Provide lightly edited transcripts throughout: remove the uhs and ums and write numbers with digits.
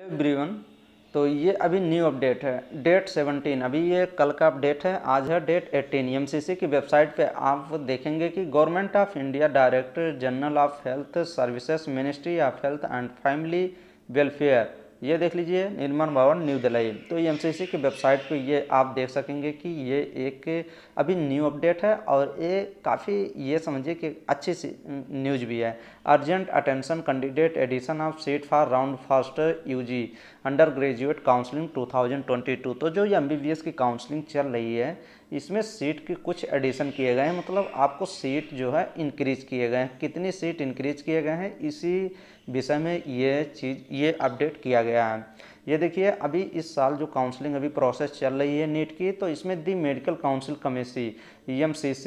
Hello everyone, तो ये अभी न्यू अपडेट है डेट 17। अभी ये कल का अपडेट है, आज है डेट 18। एमसीसी की वेबसाइट पे आप देखेंगे कि government of India director general of health services ministry of health and family welfare, ये देख लीजिए, निर्माण भवन न्यू दिल्ली। तो ये एमसीसी की वेबसाइट पे ये आप देख सकेंगे कि ये एक अभी न्यू अपडेट है और ये काफ़ी, ये समझिए कि अच्छी सी न्यूज भी है। Urgent attention candidate addition of seat for round first UG undergraduate counselling 2022। तो जो ये MBBS की काउंसलिंग चल रही है, इसमें सीट के कुछ एडिशन किए गए हैं, मतलब आपको सीट जो है इंक्रीज किए गए हैं। कितनी सीट इंक्रीज किए गए हैं, इसी विषय में ये चीज़, ये अपडेट किया गया है। ये देखिए, अभी इस साल जो काउंसलिंग अभी प्रोसेस चल रही है नीट की, तो इसमें the medical council committee MCC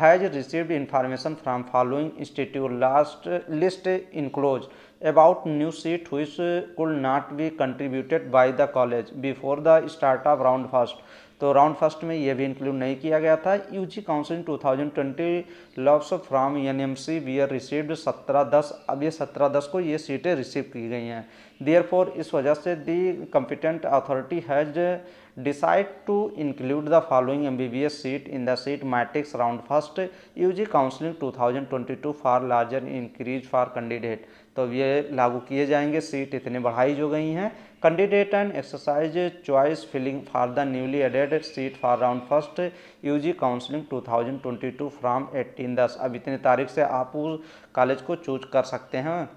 has received information from following institute last list enclose about new seat हुई could not be contributed by the college before the start of round first. तो round first में ये भी include नहीं किया गया था। UG council 2020 loves from NMC were received 17/10। अब ये 17/10 को ये सीटें रिसीव की गई हैं। देयरफॉर, इस वजह से the competent authority has decide to include the following MBBS seat in the seat matrix round first UG counselling 2022 for larger increase for candidate. तो ये लागू किए जाएंगे, सीट इतने बढ़ाई जो गई हैं। Candidate and exercise choice filling for the newly added seat for round first UG counselling 2022 from 18/10। अब इतनी तारीख से आप उस कॉलेज को चूज कर सकते हैं।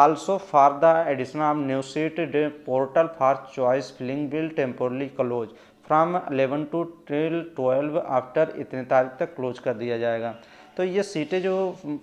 Also for the addition of new seat the portal for choice filling will temporarily close from 11 to till 12 after, इतने तारीख तक क्लोज कर दिया जाएगा। तो ये सीटें जो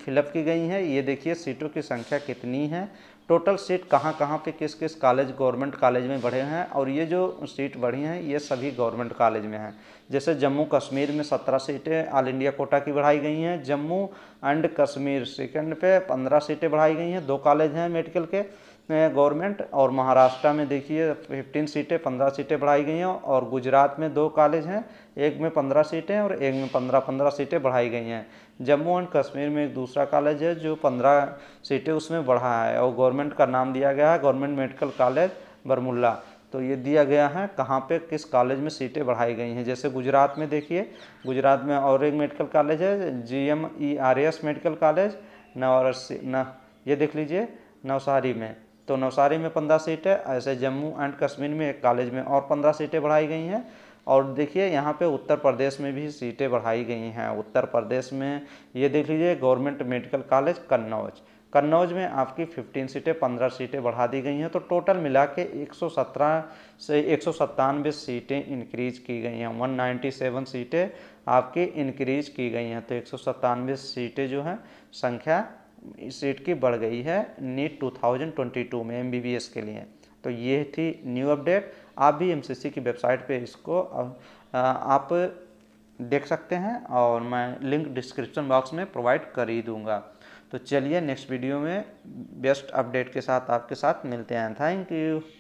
फिलअप की गई हैं, ये देखिए सीटों की संख्या कितनी है, टोटल सीट कहाँ कहाँ पे किस किस कॉलेज, गवर्नमेंट कॉलेज में बढ़े हैं। और ये जो सीट बढ़ी हैं, ये सभी गवर्नमेंट कॉलेज में हैं। जैसे जम्मू कश्मीर में 17 सीटें ऑल इंडिया कोटा की बढ़ाई गई हैं। जम्मू एंड कश्मीर सेकंड पे 15 सीटें बढ़ाई गई हैं, 2 कॉलेज हैं मेडिकल के गवर्नमेंट। और महाराष्ट्र में देखिए 15 सीटें, 15 सीटें बढ़ाई गई हैं। और गुजरात में 2 कॉलेज हैं, एक में 15 सीटें और एक में 15 सीटें बढ़ाई गई हैं। जम्मू एंड कश्मीर में एक दूसरा कॉलेज है जो 15 सीटें उसमें बढ़ा है, और गवर्नमेंट का नाम दिया गया है गवर्नमेंट मेडिकल कॉलेज बरमुल्ला। तो ये दिया गया है कहाँ पे किस कॉलेज में सीटें बढ़ाई गई हैं। जैसे गुजरात में देखिए, गुजरात में और एक मेडिकल कॉलेज है GMERS मेडिकल कॉलेज ये देख लीजिए नवसारी में, तो नवसारी में 15 सीटें। ऐसे जम्मू एंड कश्मीर में एक कॉलेज में और 15 सीटें बढ़ाई गई हैं। और देखिए यहाँ पे उत्तर प्रदेश में भी सीटें बढ़ाई गई हैं। उत्तर प्रदेश में ये देख लीजिए government medical college Kannauj, Kannauj में आपकी 15 सीटें, 15 सीटें बढ़ा दी गई हैं। तो टोटल मिला के 117 से 197 सीटें इंक्रीज़ की गई हैं, 197 सीटें आपकी इंक्रीज़ की गई हैं। तो 197 सीटें जो हैं, संख्या सीट की बढ़ गई है नीट 2022 में MBBS के लिए। तो ये थी न्यू अपडेट। आप भी MCC की वेबसाइट पे इसको आप देख सकते हैं, और मैं लिंक डिस्क्रिप्शन बॉक्स में प्रोवाइड कर ही दूंगा। तो चलिए नेक्स्ट वीडियो में बेस्ट अपडेट के साथ आपके साथ मिलते हैं। Thank you.